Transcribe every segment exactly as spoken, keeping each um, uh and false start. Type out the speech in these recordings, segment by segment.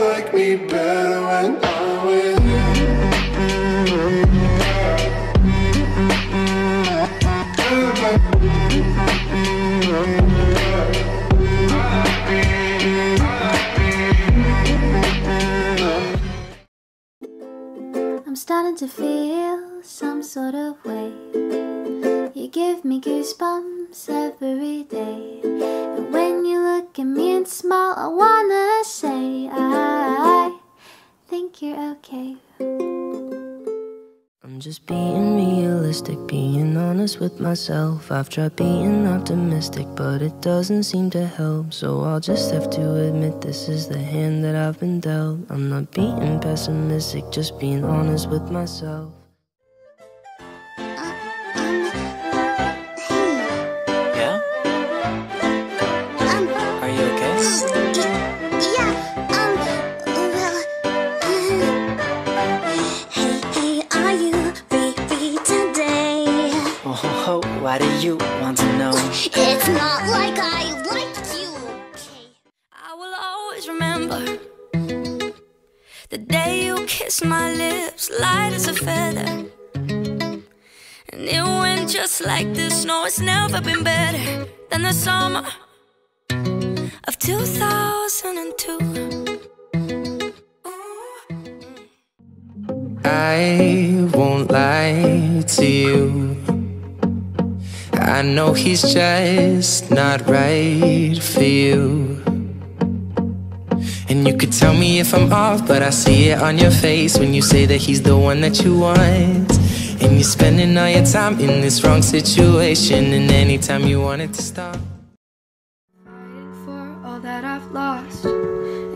like me better when I'm with you. I'm starting to feel some sort of way. You give me goosebumps every day, and when you look at me and smile, I wanna say I think you're okay. I'm just being realistic, being honest with myself. I've tried being optimistic, but it doesn't seem to help. So I'll just have to admit this is the hand that I've been dealt. I'm not being pessimistic, just being honest with myself. Yeah? Um, Are you okay? Yeah, um, well, uh, hey, hey, are you free today? Oh, why do you want to know? It's not like I liked you, okay? I will always remember the day you kissed my lips, light as a feather. And it went just like this, no, it's never been better than the summer of two thousand two. I won't lie to you, I know he's just not right for you. And you could tell me if I'm off, but I see it on your face when you say that he's the one that you want. And you're spending all your time in this wrong situation, and anytime you want it to stop. That I've lost,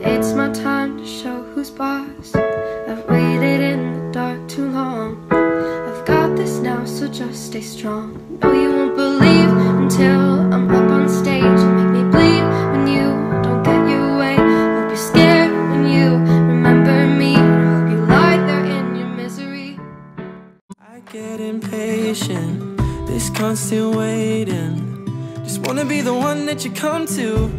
it's my time to show who's boss. I've waited in the dark too long, I've got this now, so just stay strong. No, you won't believe until I'm up on stage. You make me bleed when you don't get your way. Hope you're scared when you remember me. Hope you lie there in your misery. I get impatient, this constant waiting. Just wanna be the one that you come to.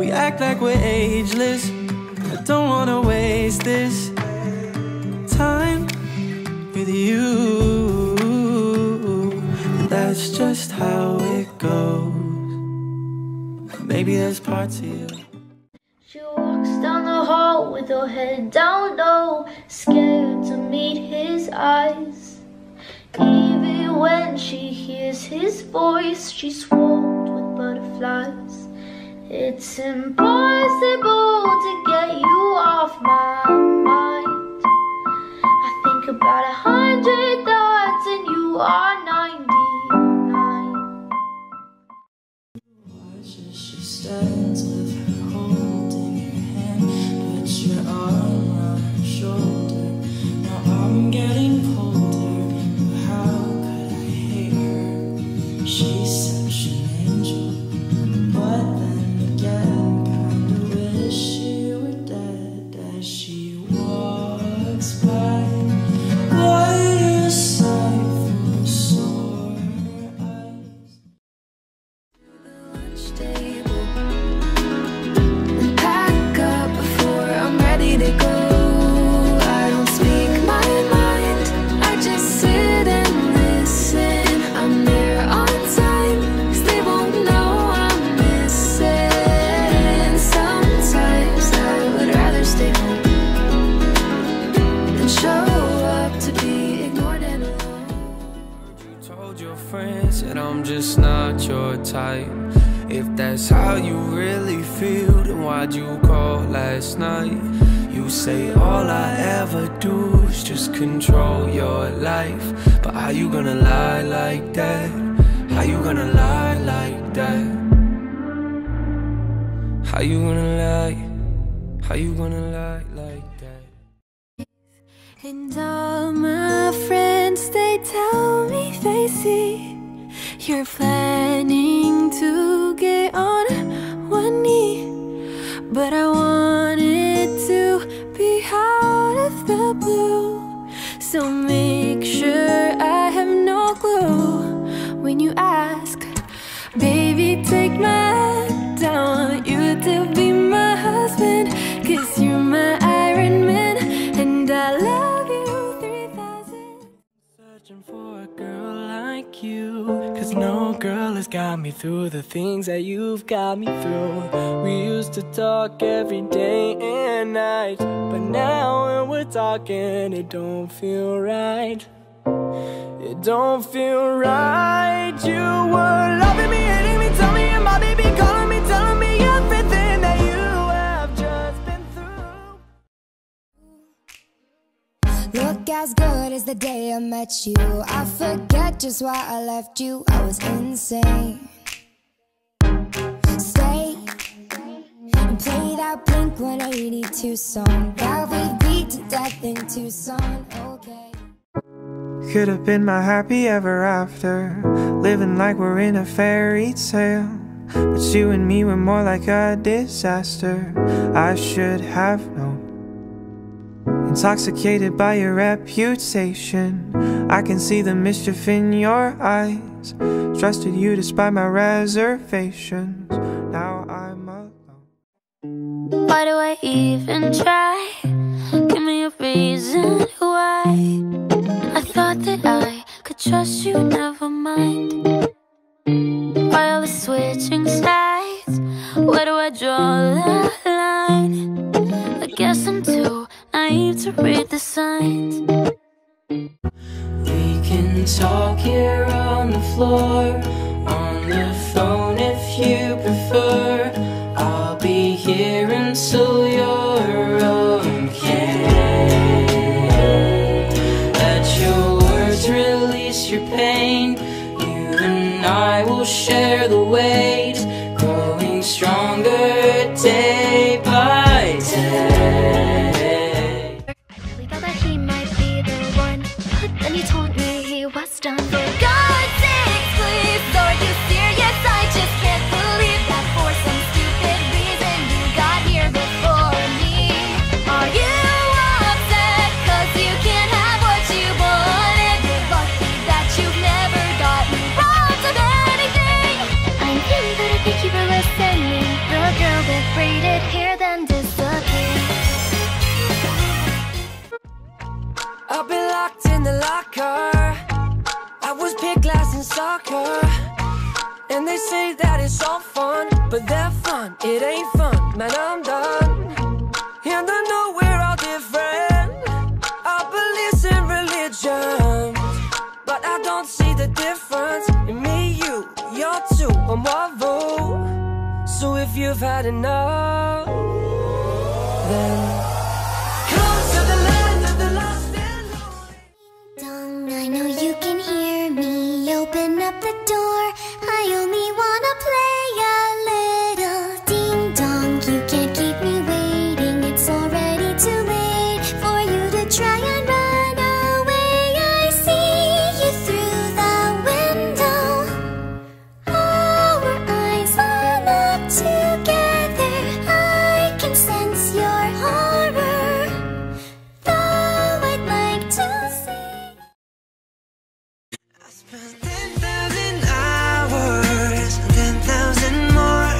We act like we're ageless, I don't wanna waste this time with you. And that's just how it goes. Maybe there's parts of you. She walks down the hall with her head down low, scared to meet his eyes. Even when she hears his voice, she's swarmed with butterflies. It's impossible to get you off my mind. I think about a hundred thoughts and you are ninety-nine. Watch as she stands with her holding her hand, put your arm around her shoulder. Now I'm getting colder, how could I hate her? She's such an angel, but control your life. But how you gonna lie like that? How you gonna lie like that? How you gonna lie? How you gonna lie like that? And all my friends, they tell me, Facey, you're planning to get on one knee. But I wanted to be out of the blue, so make sure I have no clue when you ask. Baby, take my hand, I want you to be my husband, 'cause got me through the things that you've got me through. We used to talk every day and night, but now when we're talking, it don't feel right. It don't feel right. You were loving me, hating me, tell me, and my baby calling me, telling me everything that you have just been through. Look as good as the day I met you. I forget just why I left you. I was insane. Stay and play that Blink one eighty-two song that we beat to death in Tucson. Okay. Could have been my happy ever after, living like we're in a fairy tale. But you and me were more like a disaster. I should have known. Intoxicated by your reputation, I can see the mischief in your eyes. Trusted you despite my reservations. Now I'm alone. Why do I even try? Give me a reason why. I thought that I could trust you, never mind. Why are we switching sides? Where do I draw the line? I guess I'm too naive to read the signs. We can talk here on the floor, on the phone if you prefer. I'll be here until you're okay. Release your pain. You and I will share the weight, growing stronger day by day. I really thought that he might be the one, but then he told me he was done. For God's sake, please, Lord, you serious? I just can't believe that for some stupid reason you got here before me. Are you upset? 'Cause you can't have what you want. Keep her listening. The girl with braided hair then disappeared. I've been locked in the locker. I was picked last in soccer. And they say that it's all fun, but they're fun, it ain't fun. Man, I'm done. And I know we're all different. Our beliefs in religion, but I don't see the difference in me, you, you're two, I'm one vote. So if you've had enough, then come to the land of the lost and lonely. Dung, I know you can hear me. Open up the door. I only wanna play a little ding dong. You can't keep me waiting. It's already too late for you to try and run away. I see you through the window. Together, I can sense your horror, though I'd like to see. I spent ten thousand hours, ten thousand more.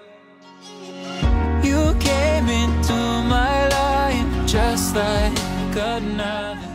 You came into my life just like another.